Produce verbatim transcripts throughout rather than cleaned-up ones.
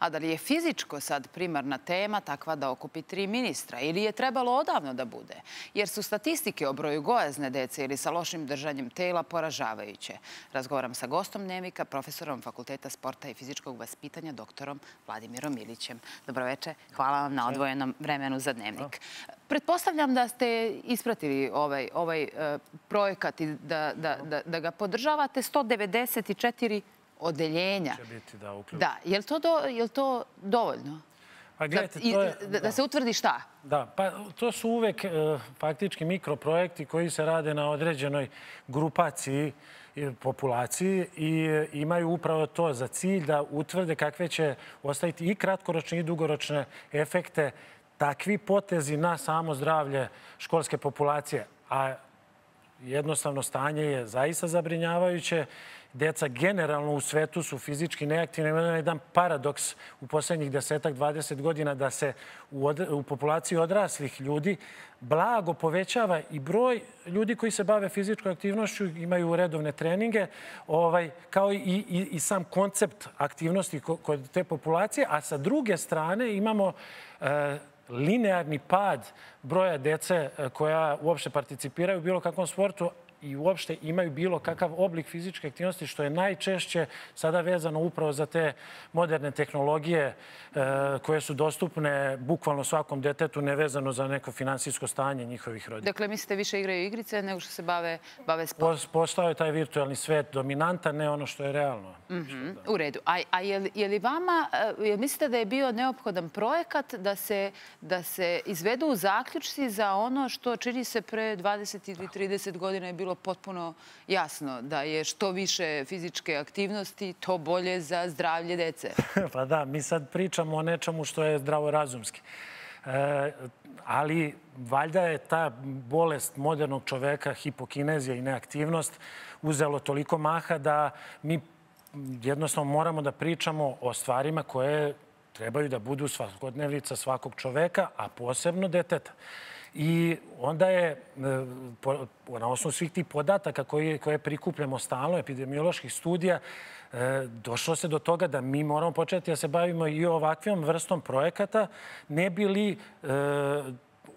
A da li je fizičko sad primarna tema takva da okupi tri ministra? Ili je trebalo odavno da bude? Jer su statistike o broju gojazne dece ili sa lošim držanjem tela poražavajuće. Razgovaram sa gostom Dnevnika, profesorom Fakulteta sporta i fizičkog vaspitanja, doktorom Vladimirom Ilićem. Dobroveče, hvala vam na odvojenom vremenu za Dnevnik. Pretpostavljam da ste ispratili ovaj, ovaj uh, projekat i da, da, da, da ga podržavate. sto devedeset četiri odeljenja. Će biti, da, uključeno. Da, je li to, do, je li to dovoljno? Pa, gledajte, to je, da, da se utvrdi šta? Da, pa to su uvek uh, faktički mikroprojekti koji se rade na određenoj grupaciji populaciji i imaju upravo to za cilj da utvrde kakve će ostaviti i kratkoročne i dugoročne efekte takvi potezi na samo zdravlje školske populacije. A jednostavno stanje je zaista zabrinjavajuće. Deca generalno u svetu su fizički neaktivne. Ima jedan paradoks u posljednjih desetak, dvadeset godina da se u populaciji odraslih ljudi blago povećava i broj ljudi koji se bave fizičkom aktivnošću, imaju redovne treninge, kao i sam koncept aktivnosti kod te populacije. A sa druge strane imamo linearni pad broja dece koja uopšte participiraju u bilo kakvom sportu i uopšte imaju bilo kakav oblik fizičke aktivnosti, što je najčešće sada vezano upravo za te moderne tehnologije koje su dostupne bukvalno svakom detetu, nevezano za neko finansijsko stanje njihovih roditelja. Dakle, mislite više igraju igrice nego što se bave sportom? Postao je taj virtualni svet dominantan, ne ono što je realno. U redu. A je li vama, mislite da je bio neophodan projekat da se izvedu zaključci za ono što čini se pre dvadeset ili trideset godina je bilo potpuno jasno da je što više fizičke aktivnosti, to bolje za zdravlje dece? Pa da, mi sad pričamo o nečemu što je zdravorazumski. E, ali valjda je ta bolest modernog čoveka, hipokinezija i neaktivnost, uzelo toliko maha da mi jednostavno moramo da pričamo o stvarima koje trebaju da budu svakodnevnica svakog čoveka, a posebno deteta. I onda je, na osnovu svih tih podataka koje prikupljamo stalno, epidemioloških studija, došlo se do toga da mi moramo početi da se bavimo i ovakvom vrstom projekata, ne bi li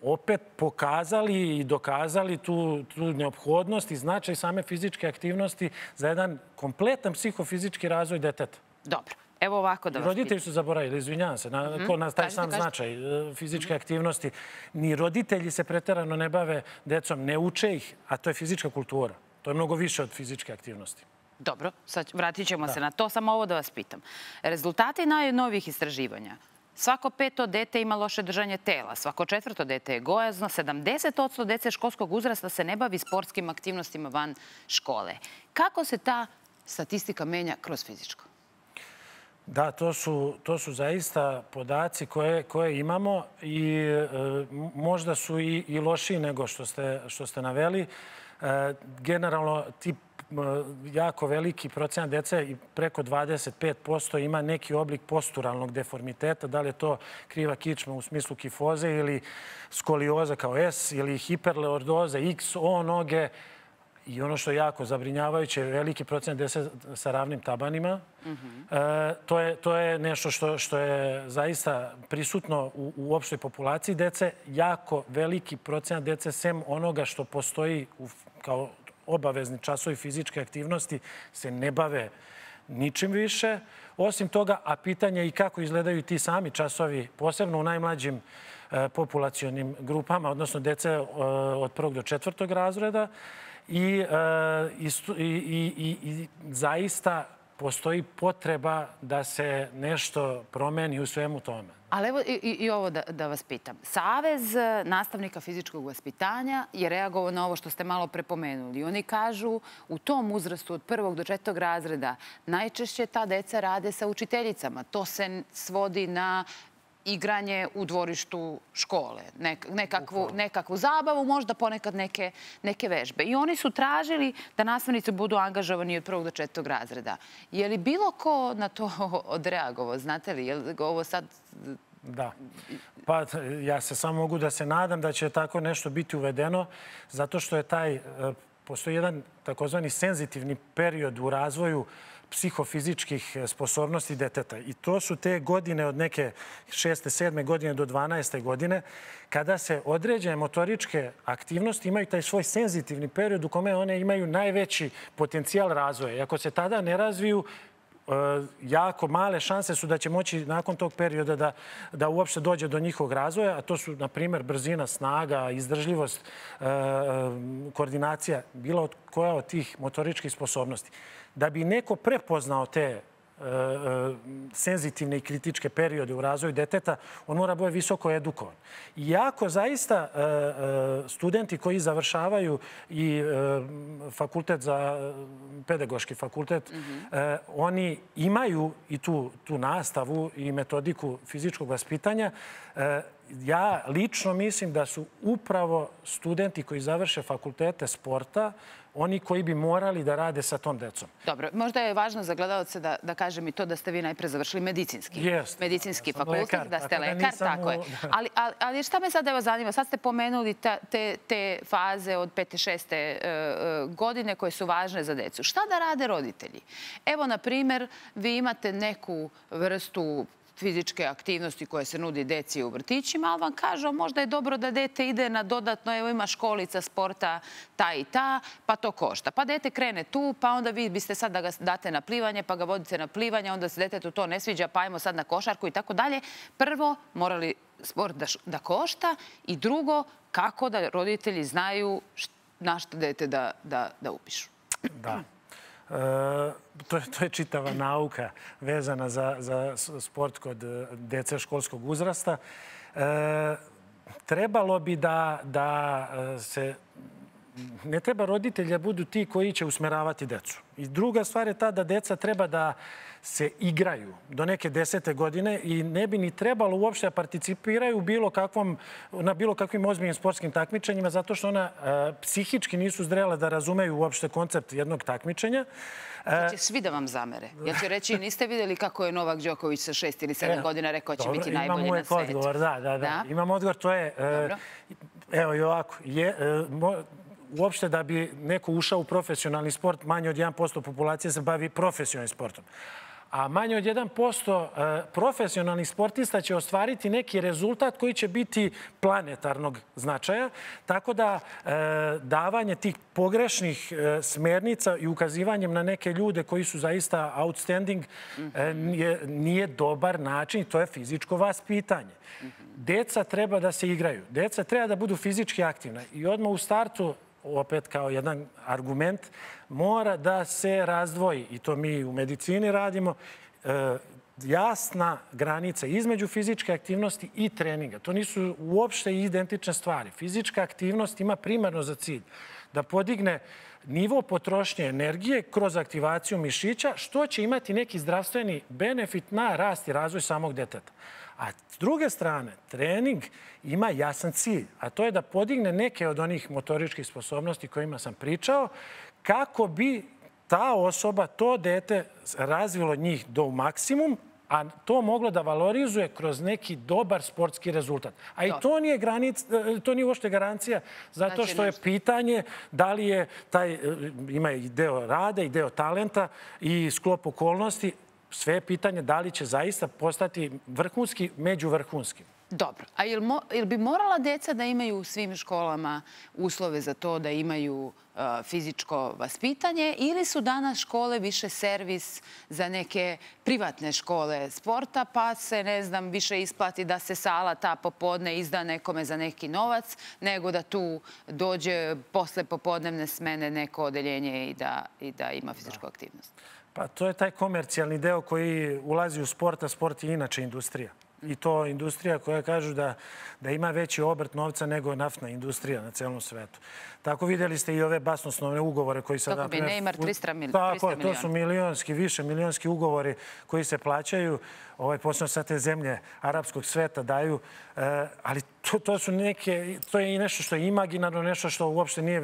opet pokazali i dokazali tu neophodnost i značaj same fizičke aktivnosti za jedan kompletan psihofizički razvoj deteta. Dobro. Evo ovako da vas pitam. Roditelji su zaboravili, izvinjavam se, na taj sam značaj fizičke aktivnosti. Ni roditelji se preterano ne bave decom, ne uče ih, a to je fizička kultura. To je mnogo više od fizičke aktivnosti. Dobro, sad vratit ćemo se na to, samo ovo da vas pitam. Rezultati najnovijih istraživanja. Svako peto dete ima loše držanje tela, svako četvrto dete je gojazno, sedamdeset posto dece školskog uzrasta se ne bavi sportskim aktivnostima van škole. Kako se ta statistika menja kroz fizičko? Da, to su, to su zaista podaci koje, koje imamo i e, možda su i, i lošiji nego što ste, što ste naveli. E, generalno, tip e, jako veliki procenat dece, i preko dvadeset pet posto, ima neki oblik posturalnog deformiteta. Da li je to kriva kičma u smislu kifoze ili skolioza kao S ili hiperleordoza, iks o noge. I ono što je jako zabrinjavajuće je veliki procenat dece sa ravnim tabanima. To je nešto što je zaista prisutno u opštoj populaciji dece. Jako veliki procenat dece, sem onoga što postoji kao obavezni časovi fizičke aktivnosti, se ne bave ničim više. Osim toga, a pitanje je i kako izgledaju ti sami časovi, posebno u najmlađim populacionim grupama, odnosno dece od prvog do četvrtog razreda. I zaista postoji potreba da se nešto promeni u svemu tome. Ali evo i ovo da vas pitam. Savez nastavnika fizičkog vaspitanja je reagovao na ovo što ste malo prepomenuli. Oni kažu u tom uzrastu od prvog do četvrtog razreda najčešće ta deca rade sa učiteljicama. To se svodi na igranje u dvorištu škole, nekakvu, nekakvu zabavu, možda ponekad neke, neke vežbe. I oni su tražili da nastavnici budu angažovani od prvog do četvrtog razreda. Je li bilo ko na to odreagovao? Znate li, je li ovo sad... Da. Pa ja se samo mogu da se nadam da će tako nešto biti uvedeno, zato što je taj, postoji jedan takozvani senzitivni period u razvoju psihofizičkih sposobnosti deteta. I to su te godine od neke šeste, sedme godine do dvanaeste godine kada se određene motoričke aktivnosti imaju taj svoj senzitivni period u kome one imaju najveći potencijal razvoja. I ako se tada ne razviju, jako male šanse su da će moći nakon tog perioda da uopšte dođe do njihovog razvoja, a to su, na primjer, brzina, snaga, izdržljivost, koordinacija, bilo koja od tih motoričkih sposobnosti. Da bi neko prepoznao te senzitivne i kritičke periode u razvoju deteta, on mora biti visoko edukovan. I ako zaista studenti koji završavaju i fakultet za pedagoški fakultet, oni imaju i tu nastavu i metodiku fizičkog vaspitanja, ja lično mislim da su upravo studenti koji završe fakultete sporta oni koji bi morali da rade sa tom decom. Dobro, možda je važno za gledalce da kažem i to da ste vi najpre završili medicinski fakultet, da ste lekar, tako je. Ali šta me sad evo zanima? Sad ste pomenuli te faze od pete do šeste godine koje su važne za decu. Šta da rade roditelji? Evo, na primjer, vi imate neku vrstu fizičke aktivnosti koje se nudi deci u vrtićima, ali vam kažu možda je dobro da dete ide na dodatno, evo ima školica sporta ta i ta, pa to košta. Pa dete krene tu, pa onda vi biste sad da ga date na plivanje, pa ga vodite na plivanje, onda se detetu to ne sviđa, pa ajmo sad na košarku i tako dalje. Prvo, morali sport da košta i drugo, kako da roditelji znaju na što dete da upišu. Da. To je čitava nauka vezana za sport kod dece školskog uzrasta. Trebalo bi da se... Ne treba roditelja budu ti koji će usmeravati decu. I druga stvar je ta da deca treba da se igraju do neke desete godine i ne bi ni trebalo uopšte da participiraju na bilo kakvim ozbiljnim sportskim takmičenjima zato što ona psihički nisu zrela da razumeju uopšte koncept jednog takmičenja. To će svi da vam zamere. Ja ću reći, niste vidjeli kako je Novak Đoković sa šest ili sedam godina rekao će biti najbolji na svijetu. Imam odgovor, da, da, da. Imam odgovor, to je... Evo i ovako... Uopšte da bi neko ušao u profesionalni sport, manje od jedan posto populacije se bavi profesionalnim sportom. A manje od jedan posto profesionalnih sportista će ostvariti neki rezultat koji će biti planetarnog značaja. Tako da davanje tih pogrešnih smernica i ukazivanjem na neke ljude koji su zaista outstanding nije dobar način. To je fizičko vaspitanje. Deca treba da se igraju. Deca treba da budu fizički aktivna. I odmah u startu, opet kao jedan argument, mora da se razdvoji, i to mi u medicini radimo, jasna granica između fizičke aktivnosti i treninga. To nisu uopšte identične stvari. Fizička aktivnost ima primarno za cilj da podigne nivo potrošnje energije kroz aktivaciju mišića, što će imati neki zdravstveni benefit na rast i razvoj samog deteta. A s druge strane, trening ima jasan cilj, a to je da podigne neke od onih motoričkih sposobnosti kojima sam pričao, kako bi ta osoba, to dete, razvilo njih do maksimum, a to moglo da valorizuje kroz neki dobar sportski rezultat. A i to nije uopšte garancija, zato što je pitanje da li je taj, ima i deo rada, i deo talenta, i sklop okolnosti, sve je pitanje da li će zaista postati vrhunski među vrhunskim. Dobro. A jel bi morala deca da imaju u svim školama uslove za to da imaju fizičko vaspitanje ili su danas škole više servis za neke privatne škole sporta pa se, ne znam, više isplati da se sala ta popodne izda nekome za neki novac nego da tu dođe posle popodnevne smene neko odeljenje i da ima fizičku aktivnost? Pa to je taj komercijalni deo koji ulazi u sport, a sport je inače industrija. I to industrija koja kažu da ima veći obrt novca nego naftna industrija na celom svetu. Tako vidjeli ste i ove basnoslovne ugovore koji sada... Tako bi Neymar trista miliona. Tako, to su milionski, više milionski ugovori koji se plaćaju. Posebno sa te zemlje arapskog sveta daju. Ali to su neke... To je i nešto što je imaginarno, nešto što uopšte nije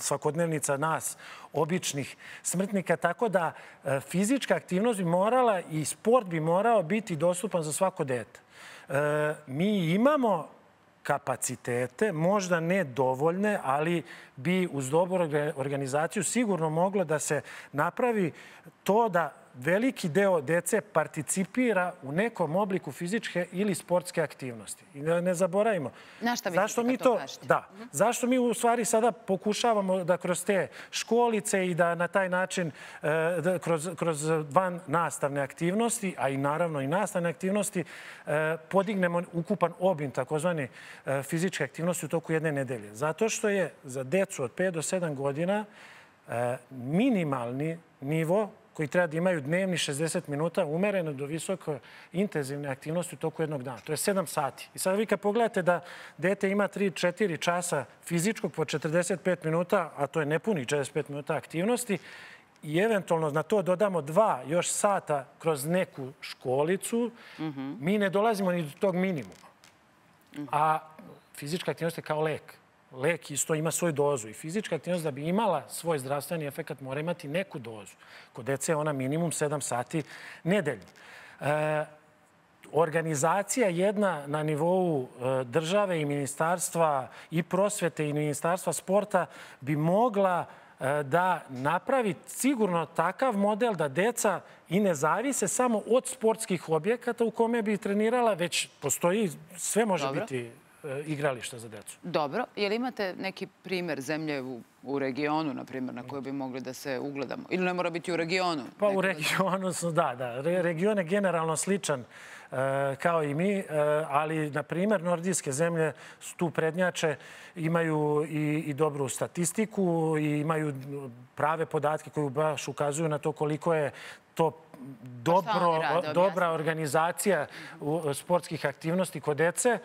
svakodnevnica nas, običnih smrtnika. Tako da fizička aktivnost bi morala i sport bi morao biti dostupan za svako dete. Mi imamo kapacitete, možda ne dovoljne, ali bi uz dobru organizaciju sigurno moglo da se napravi to da veliki deo dece participira u nekom obliku fizičke ili sportske aktivnosti. I ne zaboravimo. Na šta mi to kažete? Da. Zašto mi u stvari sada pokušavamo da kroz te školice i da na taj način kroz van nastavne aktivnosti, a i naravno i nastavne aktivnosti, podignemo ukupan obim takozvane fizičke aktivnosti u toku jedne nedelje. Zato što je za decu od pet do sedam godina minimalni nivo koji treba da imaju dnevni šezdeset minuta umereno do visoko intenzivne aktivnosti u toku jednog dana. To je sedam sati. I sad vi kad pogledate da dete ima tri do četiri časa fizičkog po četrdeset pet minuta, a to je nepunih četrdeset pet minuta aktivnosti, i eventualno na to dodamo dva još sata kroz neku školicu, mi ne dolazimo ni do tog minimuma. A fizička aktivnost je kao lek. Lek isto ima svoju dozu i fizička aktivnost da bi imala svoj zdravstveni efekat mora imati neku dozu. Kod dece je ona minimum sedam sati nedeljno. Organizacija jedna na nivou države i ministarstva i prosvete i ministarstva sporta bi mogla da napravi sigurno takav model da deca i ne zavise samo od sportskih objekata u kome bi trenirala, već postoji, sve može biti igrališta za djecu. Dobro. Je li imate neki primjer zemlje u regionu, na primjer, na koju bi mogli da se ugledamo? Ili ne mora biti u regionu? Pa u regionu su, da, da. Region je generalno sličan kao i mi, ali, na primjer, nordijske zemlje tu prednjače, imaju i dobru statistiku i imaju prave podatke koji baš ukazuju na to koliko je to dobra organizacija sportskih aktivnosti kod djece.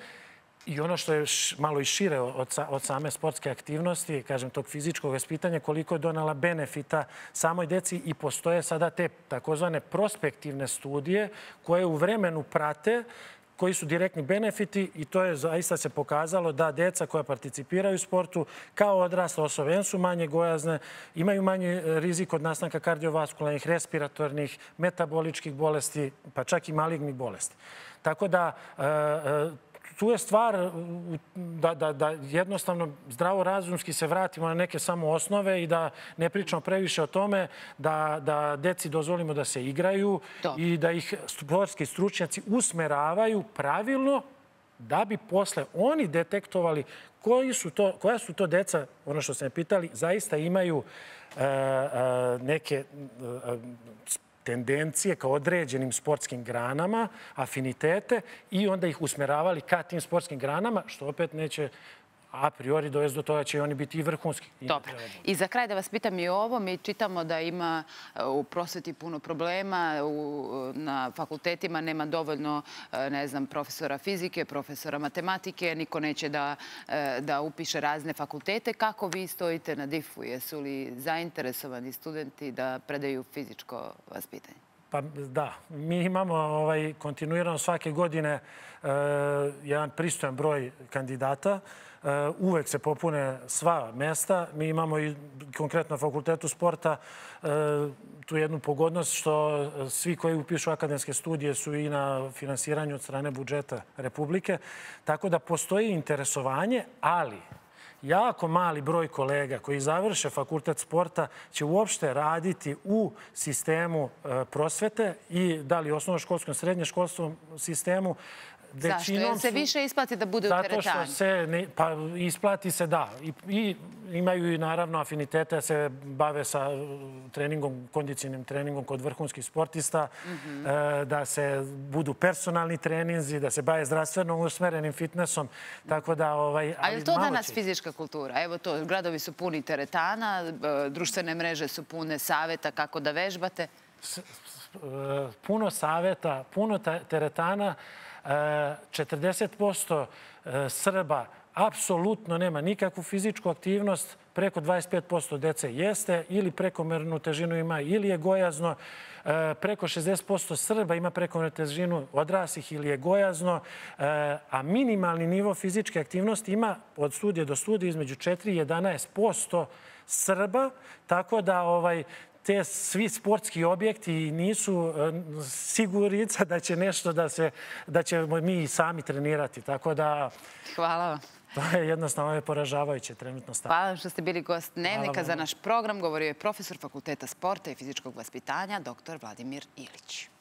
I ono što je malo i šire od same sportske aktivnosti, kažem, tog fizičkog vaspitanja, koliko je donala benefita samoj deci i postoje sada te takozvane prospektivne studije koje u vremenu prate koji su direktni benefiti i to je zaista se pokazalo da deca koja participiraju u sportu kao odrasle osobe, em su manje gojazne, imaju manji rizik od nastanka kardiovaskularnih, respiratornih, metaboličkih bolesti, pa čak i malignih bolesti. Tako da tu je stvar da jednostavno zdravorazumski se vratimo na neke samo osnove i da ne pričamo previše o tome, da deci dozvolimo da se igraju i da ih sportski stručnjaci usmeravaju pravilno da bi posle oni detektovali koja su to deca, ono što ste me pitali, zaista imaju neke tendencije ka određenim sportskim granama, afinitete i onda ih usmeravali ka tim sportskim granama, što opet neće a priori dovesti do toga će oni biti i vrhunski. Dobro. I za kraj da vas pitam i ovo, mi čitamo da ima u prosveti puno problema, na fakultetima nema dovoljno, ne znam, profesora fizike, profesora matematike, niko neće da upiše razne fakultete. Kako vi stojite na difu? Jesu li zainteresovani studenti da predaju fizičko vaspitanje? Pa da, mi imamo kontinuirano svake godine jedan pristojan broj kandidata. Uvek se popune sva mesta. Mi imamo i konkretno na fakultetu sporta tu jednu pogodnost što svi koji upišu akademske studije su i na finansiranju od strane budžeta Republike. Tako da postoji interesovanje, ali jako mali broj kolega koji završe fakultet sporta će uopšte raditi u sistemu prosvete i da li osnovnoškolskom, srednješkolskom sistemu. Zašto? Jer se više isplati da bude u teretanju? Zato što se, pa isplati se da. I imaju i naravno afinitete da se bave sa treningom, kondicionim treningom kod vrhunskih sportista, da se budu personalni treninzi, da se bave zdravstveno usmerenim fitnessom. Tako da, ovaj, ali je to danas fizička kultura? Evo to, gradovi su puni teretana, društvene mreže su pune saveta kako da vežbate. Puno saveta, puno teretana. četrdeset posto Srba apsolutno nema nikakvu fizičku aktivnost, preko dvadeset pet posto dece jeste ili prekomernu težinu ima ili je gojazno, preko šezdeset posto Srba ima prekomernu težinu odraslih ili je gojazno, a minimalni nivo fizičke aktivnosti ima od studije do studije između četiri i jedanaest posto Srba, tako da te svi sportski objekti nisu sigurica da će nešto da se, da ćemo mi sami trenirati. Tako da... Hvala vam. To je jednostavno je poražavajuće trenutno stanje. Hvala vam što ste bili gost Dnevnika. Za naš program govorio je profesor Fakulteta sporta i fizičkog vaspitanja, doktor Vladimir Ilić.